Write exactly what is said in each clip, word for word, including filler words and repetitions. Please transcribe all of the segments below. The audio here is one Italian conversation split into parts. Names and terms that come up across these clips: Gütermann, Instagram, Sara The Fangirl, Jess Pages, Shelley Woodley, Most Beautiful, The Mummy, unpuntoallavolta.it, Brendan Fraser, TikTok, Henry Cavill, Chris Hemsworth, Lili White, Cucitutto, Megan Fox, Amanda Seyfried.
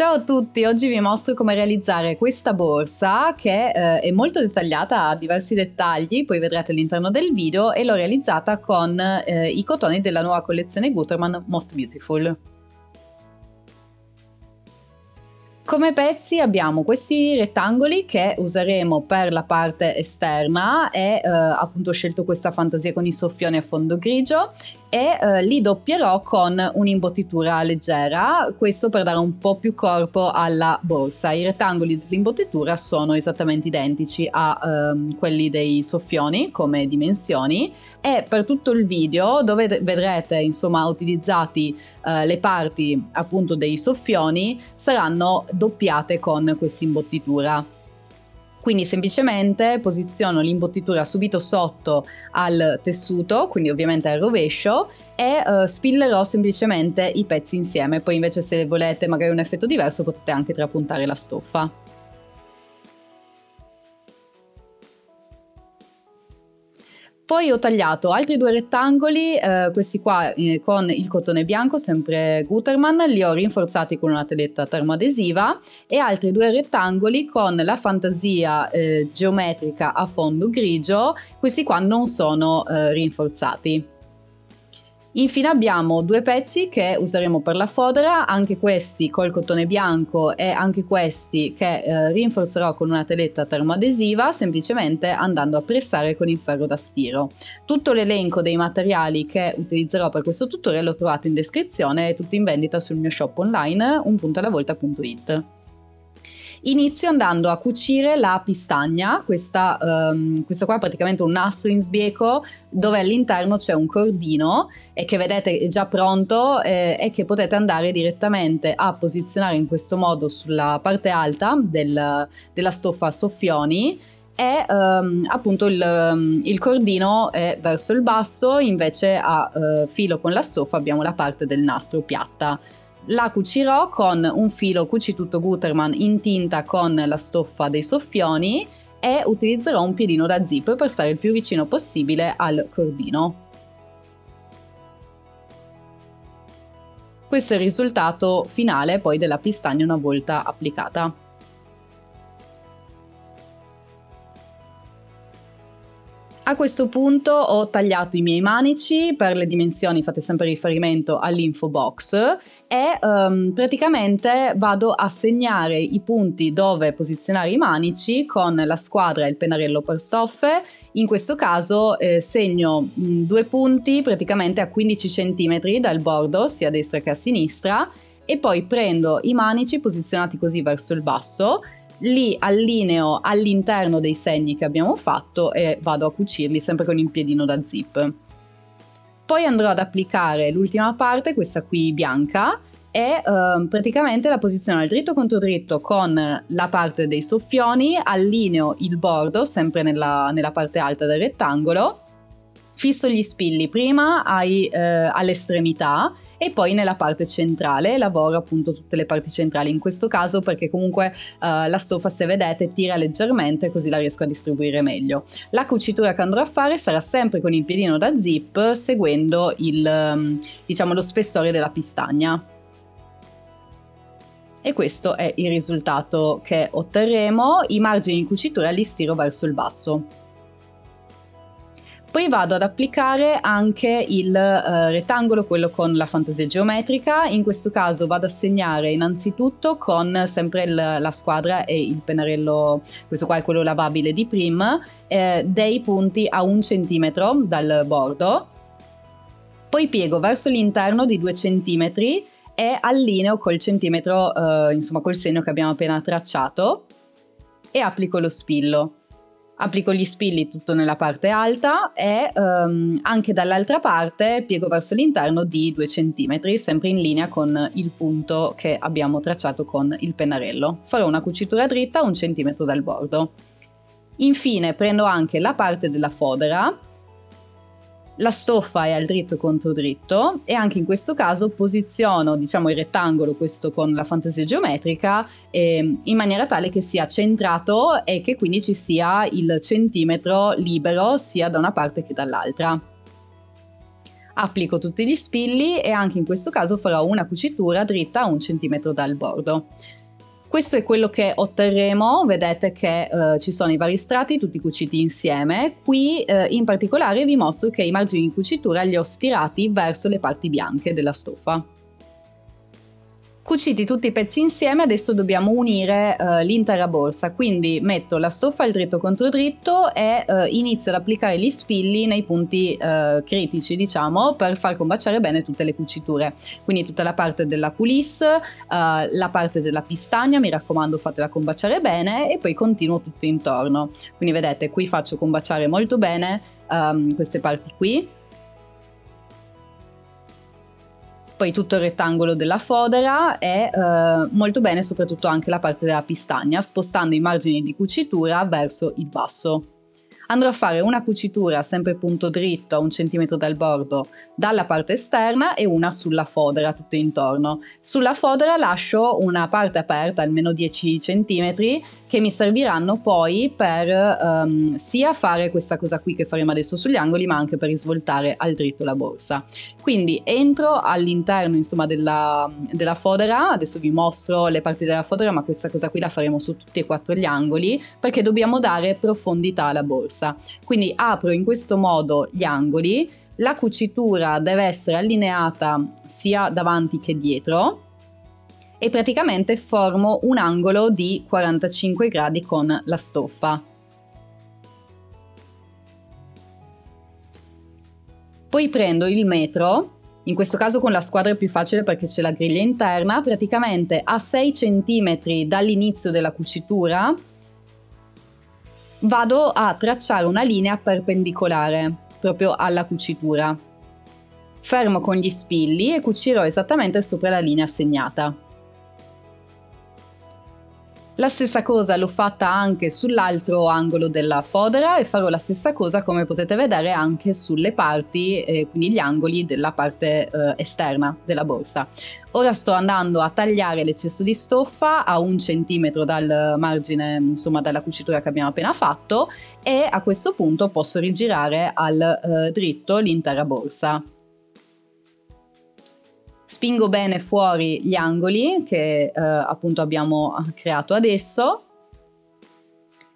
Ciao a tutti, oggi vi mostro come realizzare questa borsa che eh, è molto dettagliata, ha diversi dettagli, poi vedrete all'interno del video, e l'ho realizzata con eh, i cotoni della nuova collezione Gütermann Most Beautiful. Come pezzi abbiamo questi rettangoli che useremo per la parte esterna e eh, appunto ho scelto questa fantasia con i soffioni a fondo grigio e eh, li doppierò con un'imbottitura leggera, questo per dare un po' più corpo alla borsa. I rettangoli dell'imbottitura sono esattamente identici a ehm, quelli dei soffioni come dimensioni, e per tutto il video dove vedrete insomma utilizzati eh, le parti appunto dei soffioni saranno doppiate con questa imbottitura. Quindi semplicemente posiziono l'imbottitura subito sotto al tessuto, quindi ovviamente al rovescio, e eh, spillerò semplicemente i pezzi insieme. Poi invece, se volete magari un effetto diverso, potete anche trapuntare la stoffa. Poi ho tagliato altri due rettangoli, eh, questi qua eh, con il cotone bianco, sempre Gütermann, li ho rinforzati con una teletta termoadesiva, e altri due rettangoli con la fantasia eh, geometrica a fondo grigio, questi qua non sono eh, rinforzati. Infine abbiamo due pezzi che useremo per la fodera, anche questi col cotone bianco e anche questi che eh, rinforzerò con una teletta termoadesiva, semplicemente andando a pressare con il ferro da stiro. Tutto l'elenco dei materiali che utilizzerò per questo tutorial lo trovate in descrizione, è tutto in vendita sul mio shop online un punto alla volta punto it. Inizio andando a cucire la pistagna, questa, um, questo qua è praticamente un nastro in sbieco dove all'interno c'è un cordino e che vedete già pronto eh, e che potete andare direttamente a posizionare in questo modo sulla parte alta del, della stoffa a soffioni, e um, appunto il, il cordino è verso il basso, invece a uh, filo con la stoffa abbiamo la parte del nastro piatta. La cucirò con un filo Cucitutto Gütermann in tinta con la stoffa dei soffioni e utilizzerò un piedino da zip per stare il più vicino possibile al cordino. Questo è il risultato finale poi della pistagna una volta applicata. A questo punto ho tagliato i miei manici, per le dimensioni fate sempre riferimento all'info box, e um, praticamente vado a segnare i punti dove posizionare i manici con la squadra e il pennarello per stoffe. In questo caso eh, segno mh, due punti praticamente a quindici centimetri dal bordo, sia a destra che a sinistra, e poi prendo i manici posizionati così verso il basso, li allineo all'interno dei segni che abbiamo fatto e vado a cucirli sempre con il piedino da zip. Poi andrò ad applicare l'ultima parte, questa qui bianca, e eh, praticamente la posiziono al dritto contro dritto con la parte dei soffioni, allineo il bordo sempre nella, nella parte alta del rettangolo, fisso gli spilli prima ai, eh, all'estremità e poi nella parte centrale. Lavoro appunto tutte le parti centrali in questo caso perché comunque eh, la stoffa, se vedete, tira leggermente, così la riesco a distribuire meglio. La cucitura che andrò a fare sarà sempre con il piedino da zip, seguendo il, diciamo, lo spessore della pistagna. E questo è il risultato che otterremo. I margini di cucitura li stiro verso il basso. Poi vado ad applicare anche il eh, rettangolo, quello con la fantasia geometrica. In questo caso vado a segnare innanzitutto con sempre il, la squadra e il pennarello, questo qua è quello lavabile di prima, eh, dei punti a un centimetro dal bordo. Poi piego verso l'interno di due centimetri e allineo col centimetro, eh, insomma col segno che abbiamo appena tracciato, e applico lo spillo. Applico gli spilli tutto nella parte alta e ehm, anche dall'altra parte piego verso l'interno di due centimetri, sempre in linea con il punto che abbiamo tracciato con il pennarello. Farò una cucitura dritta un centimetro dal bordo. Infine prendo anche la parte della fodera, la stoffa è al dritto contro dritto e anche in questo caso posiziono, diciamo, il rettangolo, questo con la fantasia geometrica, eh, in maniera tale che sia centrato e che quindi ci sia il centimetro libero sia da una parte che dall'altra. Applico tutti gli spilli e anche in questo caso farò una cucitura dritta a un centimetro dal bordo. Questo è quello che otterremo, vedete che eh, ci sono i vari strati tutti cuciti insieme. Qui eh, in particolare vi mostro che i margini di cucitura li ho stirati verso le parti bianche della stufa. Cuciti tutti i pezzi insieme, adesso dobbiamo unire eh, l'intera borsa, quindi metto la stufa al dritto contro dritto e eh, inizio ad applicare gli spilli nei punti eh, critici, diciamo, per far combaciare bene tutte le cuciture, quindi tutta la parte della coulisse, eh, la parte della pistagna, mi raccomando fatela combaciare bene, e poi continuo tutto intorno. Quindi vedete, qui faccio combaciare molto bene ehm, queste parti qui, poi tutto il rettangolo della fodera e eh, molto bene soprattutto anche la parte della pistagna, spostando i margini di cucitura verso il basso. Andrò a fare una cucitura sempre punto dritto a un centimetro dal bordo dalla parte esterna e una sulla fodera tutto intorno. Sulla fodera lascio una parte aperta almeno dieci centimetri che mi serviranno poi per ehm, sia fare questa cosa qui che faremo adesso sugli angoli, ma anche per risvoltare al dritto la borsa. Quindi entro all'interno insomma della, della fodera, adesso vi mostro le parti della fodera, ma questa cosa qui la faremo su tutti e quattro gli angoli perché dobbiamo dare profondità alla borsa. Quindi apro in questo modo gli angoli, la cucitura deve essere allineata sia davanti che dietro e praticamente formo un angolo di quarantacinque gradi con la stoffa. Poi prendo il metro, in questo caso con la squadra è più facile perché c'è la griglia interna, praticamente a sei centimetri dall'inizio della cucitura vado a tracciare una linea perpendicolare proprio alla cucitura. Fermo con gli spilli e cucirò esattamente sopra la linea segnata. La stessa cosa l'ho fatta anche sull'altro angolo della fodera e farò la stessa cosa, come potete vedere, anche sulle parti, eh, quindi gli angoli della parte eh, esterna della borsa. Ora sto andando a tagliare l'eccesso di stoffa a un centimetro dal margine, insomma dalla cucitura che abbiamo appena fatto, e a questo punto posso rigirare al eh, dritto l'intera borsa. Spingo bene fuori gli angoli che eh, appunto abbiamo creato adesso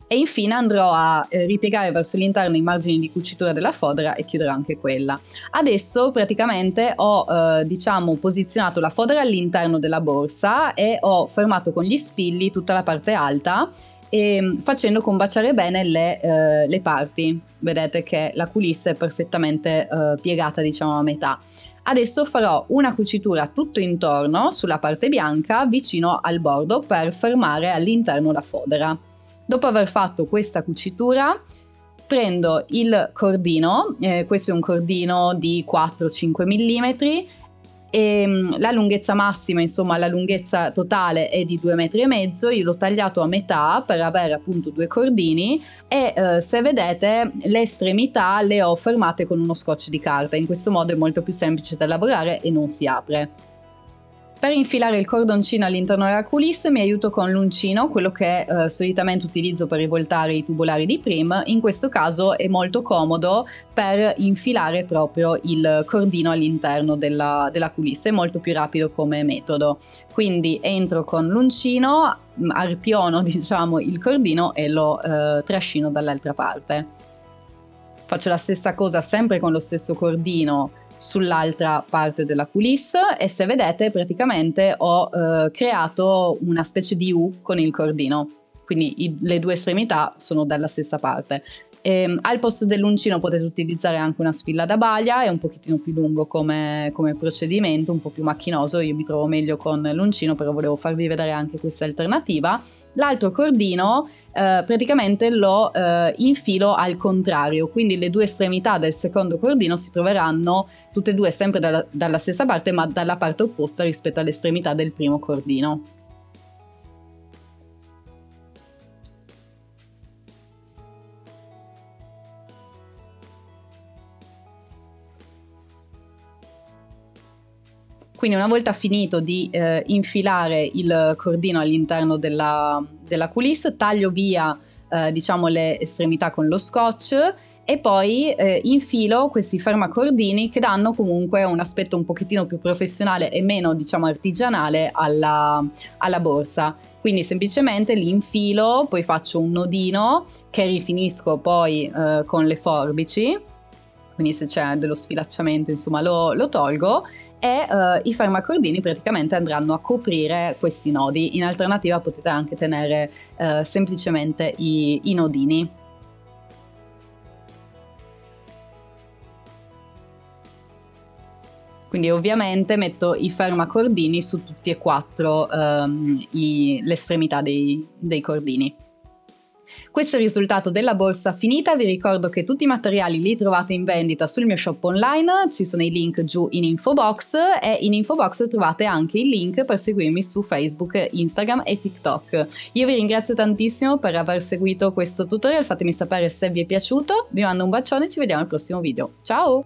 e infine andrò a eh, ripiegare verso l'interno i margini di cucitura della fodera e chiuderò anche quella. Adesso praticamente ho eh, diciamo posizionato la fodera all'interno della borsa e ho fermato con gli spilli tutta la parte alta e facendo combaciare bene le, eh, le parti. Vedete che la coulisse è perfettamente eh, piegata, diciamo a metà. Adesso farò una cucitura tutto intorno sulla parte bianca vicino al bordo per fermare all'interno la fodera. Dopo aver fatto questa cucitura prendo il cordino, eh, questo è un cordino di quattro cinque millimetri, e la lunghezza massima, insomma la lunghezza totale è di due metri e mezzo, io l'ho tagliato a metà per avere appunto due cordini e eh, se vedete le estremità le ho fermate con uno scotch di carta, in questo modo è molto più semplice da lavorare e non si apre. Per infilare il cordoncino all'interno della coulisse mi aiuto con l'uncino, quello che eh, solitamente utilizzo per rivoltare i tubolari di Prim, in questo caso è molto comodo per infilare proprio il cordino all'interno della, della coulisse, è molto più rapido come metodo. Quindi entro con l'uncino, arpiono diciamo il cordino e lo eh, trascino dall'altra parte. Faccio la stessa cosa sempre con lo stesso cordino sull'altra parte della coulisse e se vedete praticamente ho eh, creato una specie di U con il cordino, quindi i, le due estremità sono dalla stessa parte. E, al posto dell'uncino potete utilizzare anche una spilla da balia, è un pochettino più lungo come, come procedimento, un po' più macchinoso, io mi trovo meglio con l'uncino, però volevo farvi vedere anche questa alternativa. L'altro cordino eh, praticamente lo eh, infilo al contrario, quindi le due estremità del secondo cordino si troveranno tutte e due sempre dalla, dalla stessa parte, ma dalla parte opposta rispetto all'estremità del primo cordino. Quindi una volta finito di eh, infilare il cordino all'interno della, della coulisse, taglio via eh, diciamo le estremità con lo scotch e poi eh, infilo questi fermacordini che danno comunque un aspetto un pochettino più professionale e meno, diciamo, artigianale alla, alla borsa. Quindi semplicemente li infilo, poi faccio un nodino che rifinisco poi eh, con le forbici, quindi se c'è dello sfilacciamento, insomma, lo, lo tolgo, e uh, i fermacordini praticamente andranno a coprire questi nodi. In alternativa potete anche tenere uh, semplicemente i, i nodini. Quindi ovviamente metto i fermacordini su tutti e quattro um, i, l'estremità dei, dei cordini. Questo è il risultato della borsa finita. Vi ricordo che tutti i materiali li trovate in vendita sul mio shop online, ci sono i link giù in info box, e in info box trovate anche il link per seguirmi su Facebook, Instagram e TikTok. Io vi ringrazio tantissimo per aver seguito questo tutorial, fatemi sapere se vi è piaciuto, vi mando un bacione e ci vediamo al prossimo video. Ciao!